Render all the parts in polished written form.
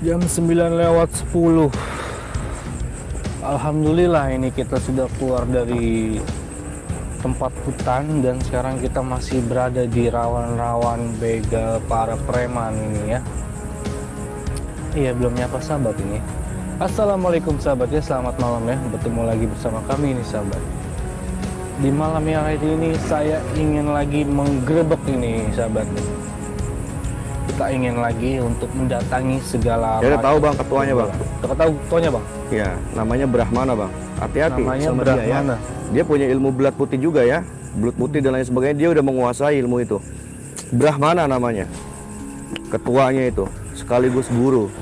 Jam 9:10. Alhamdulillah ini kita sudah keluar dari tempat hutan dan sekarang kita masih berada di rawan-rawan begal para preman ini ya. Iya, belum nyapa sahabat ini. Assalamualaikum sahabat ya, selamat malam ya. Bertemu lagi bersama kami ini sahabat. Di malam yang ini saya ingin lagi menggerebek ini sahabat. Kita ingin lagi untuk mendatangi segala. Kita tahu bang ketuanya bang. Kita tahu ketuanya bang. Ya, namanya Brahmana bang. Hati-hati sama dia ya. Dia punya ilmu belat putih juga ya, belut putih dan lain sebagainya. Dia udah menguasai ilmu itu. Brahmana namanya. Ketuanya itu sekaligus guru.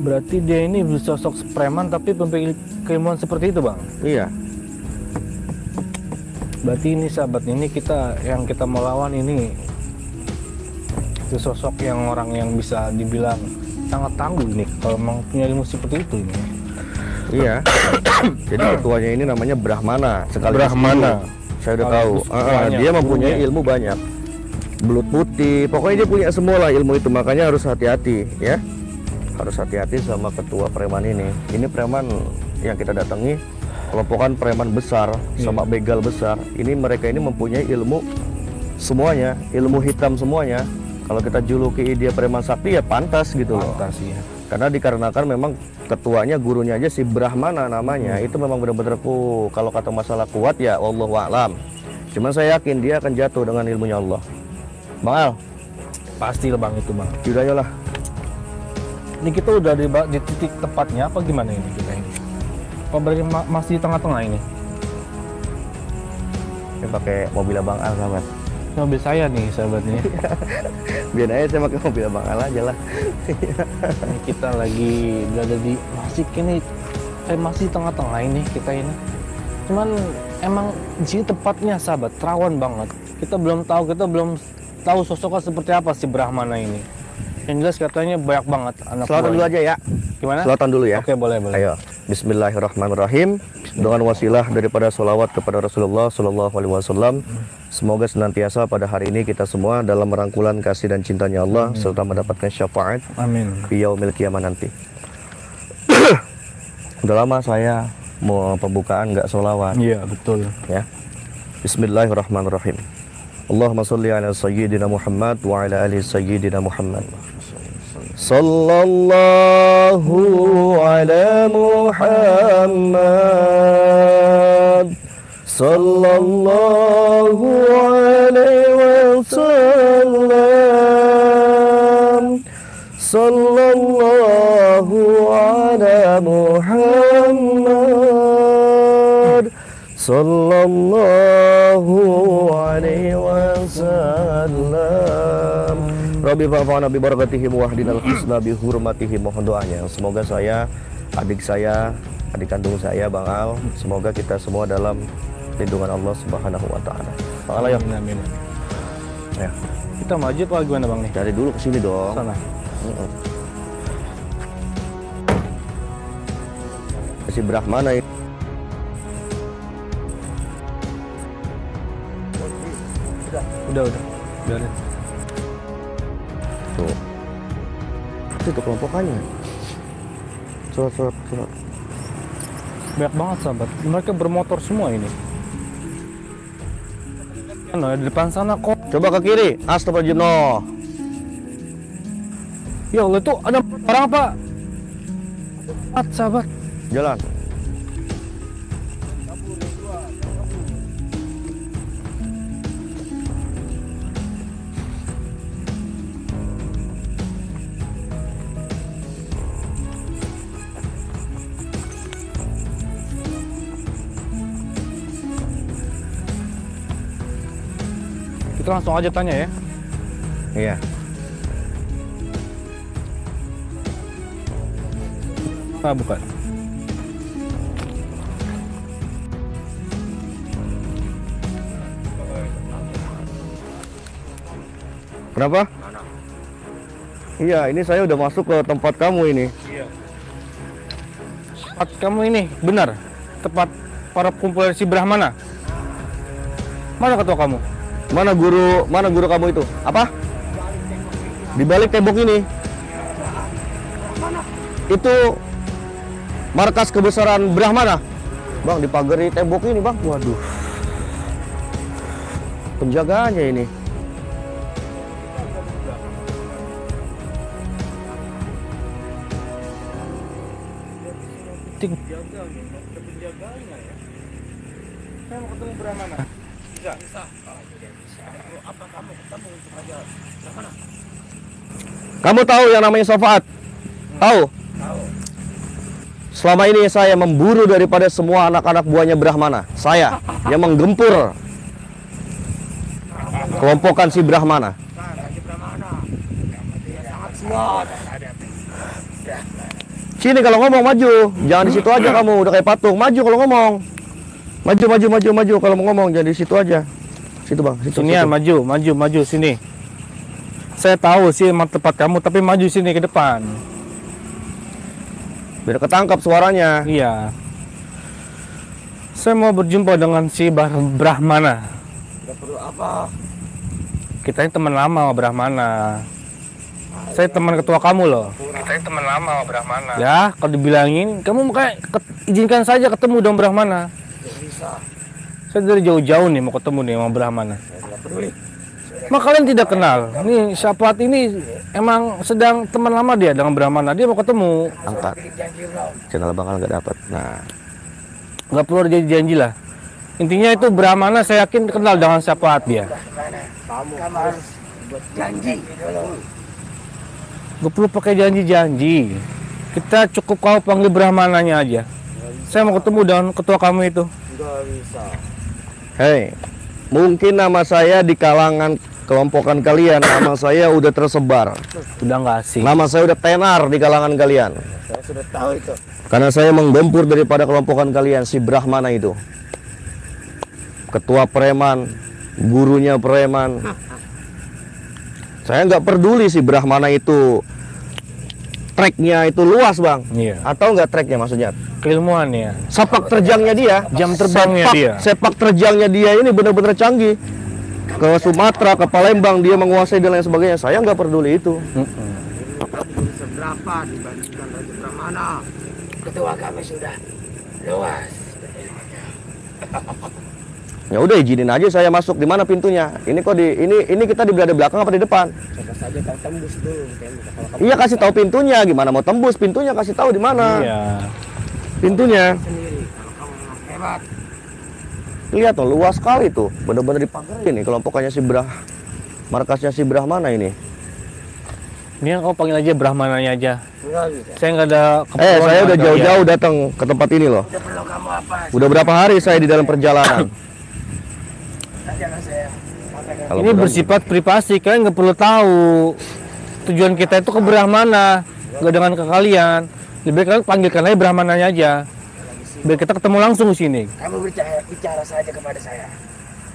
Berarti dia ini sosok preman tapi pemilik keilmuan seperti itu bang. Iya. Berarti ini sahabat ini kita yang kita mau lawan ini. Sosok yang orang yang bisa dibilang sangat tangguh nih kalau mempunyai ilmu seperti itu ini. Iya. Jadi ketuanya ini namanya Brahmana. Brahmana. Saya udah tahu. Dia mempunyai ilmu banyak. Belut putih, pokoknya dia punya semua lah ilmu itu. Makanya harus hati-hati ya. Harus hati-hati sama ketua preman ini. Ini preman yang kita datangi kelompokan preman besar sama begal besar. Ini mereka ini mempunyai ilmu semuanya, ilmu hitam semuanya. Kalau kita juluki dia preman sakti ya pantas gitu loh. Pantas ya. Karena dikarenakan memang ketuanya gurunya aja si Brahmana namanya. Itu memang benar-benar kalau kata masalah kuat ya wallahu a'lam. Cuman saya yakin dia akan jatuh dengan ilmunya Allah. Bang Al, pasti lah bang itu bang. Sudah ya lah. Ini kita udah di titik tepatnya apa gimana ini kita ini? Pemberi masih di tengah-tengah ini. Ini pakai mobil Bang Al sahabat. Mobil saya nih sahabatnya. Biar aja saya pakai mobil Bang Al aja lah. Ini kita lagi berada di masjid ini, masih tengah-tengah ini kita ini. Cuman emang di sini tepatnya sahabat rawan banget. Kita belum tahu sosoknya seperti apa si Brahmana ini. Yang jelas katanya banyak banget anak. Selatan dulu aja ya. Gimana? Selatan dulu ya. Oke, boleh. Ayo. Bismillahirrahmanirrahim. Dengan wasilah daripada sholawat kepada Rasulullah Shallallahu Alaihi Wasallam, semoga senantiasa pada hari ini kita semua dalam rangkulan kasih dan cintanya Allah serta mendapatkan syafaat. Amin. Di yaumil qiyamah nanti. Udah lama saya mau pembukaan nggak sholawat. Iya betul. Ya. Bismillahirrahmanirrahim. Allahumma sholli ala sayyidina Muhammad wa ala ali sayyidina Muhammad. Sallallahu ala Muhammad, sallallahu alaihi wasallam, sallallahu ala Muhammad, sallallahu alaihi wasallam. Rabbi fa'afa'ana bibarakatihim wahdinal husna bihurmatihim, mohon doanya. Semoga saya, adik kandung saya Bang Al, semoga kita semua dalam lindungan Allah Subhanahu wa taala. Bang Al, ayo. Amin. Ya. Kita maju apa gimana Bang nih? Dari dulu ke sini dong. Sana. Si Brahmana ini. Udah. Itu kelompokannya surat banyak banget sahabat, mereka bermotor semua ini. Di depan sana kok, coba ke kiri. Astagfirullah ya Allah, itu ada orang apa sahabat? Jalan langsung aja tanya ya. Iya. Ah, bukan. Kenapa? Mana? Iya, ini saya udah masuk ke tempat kamu ini. Iya. Tempat kamu ini benar tempat para kumpulan si Brahmana. Mana ketua kamu? Mana guru kamu itu? Apa? Di balik tembok ini. Itu markas kebesaran Brahmana. Bang, dipagari tembok ini, Bang. Waduh. Penjaganya ini. Saya mau ketemu Brahmana. Bisa. Apa kamu ketemu untuk ajaran Brahmana? Kamu tahu yang namanya syafaat? Tahu? Tahu. Selama ini saya memburu daripada semua anak-anak buahnya Brahmana. Saya yang menggempur kelompokan si Brahmana. Sini kalau ngomong maju, jangan di situ aja kamu, udah kayak patung. Maju kalau ngomong. Maju kalau mau ngomong, jangan di situ aja. Situ, Bang. Sinian, maju sini. Saya tahu sih emang tempat kamu, tapi maju sini ke depan. Biar ketangkap suaranya. Iya. Saya mau berjumpa dengan si Brahmana. Gak perlu apa? Kita ini teman lama Brahmana. Saya teman ketua kamu loh. Kita ini teman lama Brahmana. Ya, kalau dibilangin, kamu makanya izinkan saja ketemu dong Brahmana. Gak bisa. Saya dari jauh-jauh nih mau ketemu nih sama Brahmana. Gak peduli. Maka kalian tidak kenal. Ini syafaat ini emang sedang teman lama dia dengan Brahmana. Dia mau ketemu. Angkat. Channel bakal nggak dapat. Nah, nggak perlu jadi janji lah. Intinya itu Brahmana saya yakin kenal dengan syafaat dia. Kamu harus buat janji. Nggak perlu pakai janji-janji. Kita cukup kau panggil Brahmananya aja. Saya mau ketemu dengan ketua kamu itu. Nggak bisa. Hei, mungkin nama saya di kalangan kelompokan kalian, nama saya udah tersebar. Udah nggak asing. Nama saya udah tenar di kalangan kalian. Saya sudah tahu itu. Karena saya menggempur daripada kelompokan kalian, si Brahmana itu. Ketua preman, gurunya preman. Saya nggak peduli si Brahmana itu treknya itu luas, Bang. Iya. Atau nggak treknya maksudnya? Keilmuannya. Sepak terjangnya dia. Jam terbangnya dia. Sepak terjangnya dia ini benar-benar canggih. Ke Sumatera, ke Palembang, dia menguasai dan lain sebagainya. Saya nggak peduli itu. Seberapa dibandingkan Raja Brahmana? Ketua kami sudah luas. Ya udah, izinin aja saya masuk. Di mana pintunya? Ini kok di ini kita di belakang apa di depan? Coba saja kau tembus dulu. Iya, kasih tahu pintunya. Gimana mau tembus pintunya? Kasih tahu di mana? Iya. Pintunya. Hebat. Lihat tuh, luas sekali tuh, bener-bener dipagari nih kelompokannya si markasnya si Brahmana ini. Ini yang kau panggil aja Brahmananya aja. Enggak, gitu. Saya nggak ada. Saya udah jauh-jauh datang ke tempat ini loh. Udah berapa hari saya di dalam perjalanan. Ini bersifat privasi, kalian nggak perlu tahu. Tujuan kita itu ke Brahmana, nggak dengan ke kalian. Lebih kalian panggilkan aja Brahmananya aja. Biar kita ketemu langsung di sini. Kamu bicara saja kepada saya.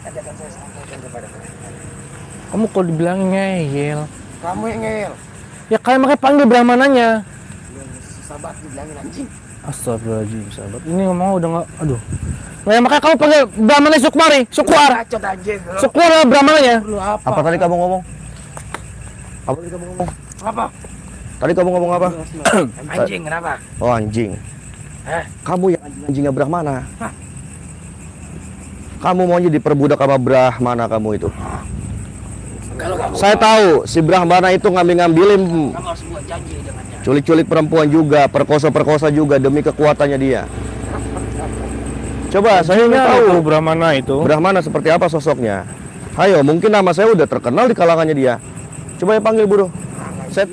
Nanti akan saya sampaikan kepada kamu. Kamu kalau dibilang ngeyel. Kamu yang ngeyel. Ya kalian makanya panggil Brahmananya. Sahabat dibilangin anjing. Astagfirullahaladzim, sahabat. Ini ngomong udah nggak. Aduh. Nah, ya makanya kamu panggil Brahmananya Sukmari. Sukwar. Sukwar lah Brahmananya. Apa tadi kamu ngomong? Apa tadi kamu ngomong? Apa? Tadi kamu ngomong apa? Anjing, kenapa? Oh, anjing. Kamu yang anjingnya Brahmana. Hah? Kamu maunya diperbudak sama Brahmana kamu itu. Saya tahu si Brahmana itu ngambil-ngambilin, culik-culik perempuan juga, perkosa-perkosa juga demi kekuatannya dia. Coba saya ingin tahu Brahmana itu. Brahmana seperti apa sosoknya? Ayo, mungkin nama saya udah terkenal di kalangannya dia. Coba ya panggil buru. Set.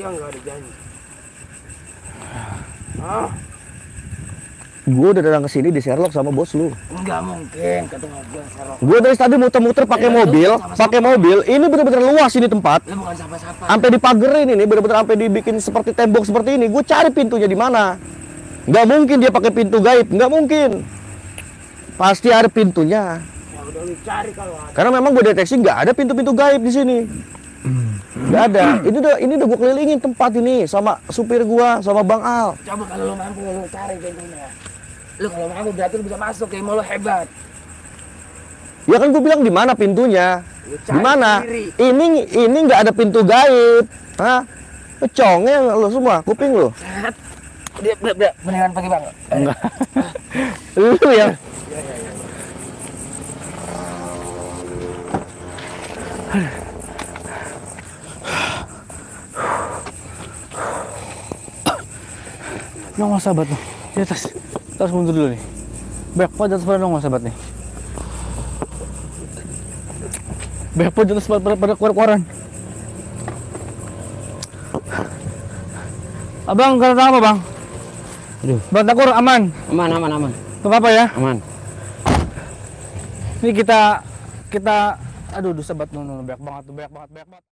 Gue udah datang ke sini di Sherlock sama bos lu. Enggak mungkin ketemu gue Sherlock. Gue dari tadi muter-muter pakai mobil. Ini bener-bener luas ini tempat. Lu bukan siapa-siapa. Sampai dipagerin ini, bener-bener sampai dibikin seperti tembok seperti ini. Gue cari pintunya di mana. Enggak mungkin dia pakai pintu gaib, enggak mungkin. Pasti ada pintunya. Ya udah lu cari kalau ada. Karena memang gue deteksi enggak ada pintu-pintu gaib di sini. Nggak ada. Ini udah gue kelilingin tempat ini sama supir gue, sama Bang Al. Coba kalau lu mampu lu cari pintunya. Lu kalau mampu berarti lu bisa masuk, kayak mau lu hebat. Ya kan gue bilang di mana pintunya? Di mana? Ini nggak ada pintu gaib. Hah? Kecongnya lu semua, kuping lu. Dia beneran pakai bang? Enggak. Lu ya? Nongol sahabat tuh di atas. Terus mundur dulu nih. Backpack di atas pada nongol sahabat nih. Backpack di atas pada keluar-keluaran. Abang kalau apa bang? Aduh. Bang Takur aman? Aman. Gak apa ya? Aman. Ini kita aduh sahabat, banyak banget.